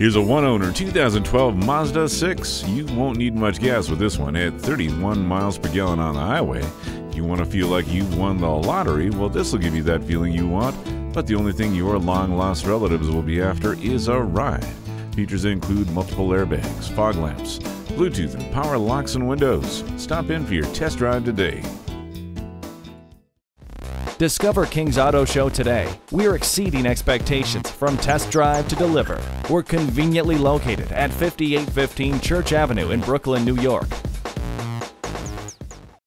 Here's a one-owner 2012 Mazda 6. You won't need much gas with this one. At 31 miles per gallon on the highway, you want to feel like you won the lottery? Well, this will give you that feeling you want, but the only thing your long-lost relatives will be after is a ride. Features include multiple airbags, fog lamps, Bluetooth, and power locks and windows. Stop in for your test drive today. Discover King's Auto Show today. We're exceeding expectations from test drive to deliver. We're conveniently located at 5815 Church Avenue in Brooklyn, New York.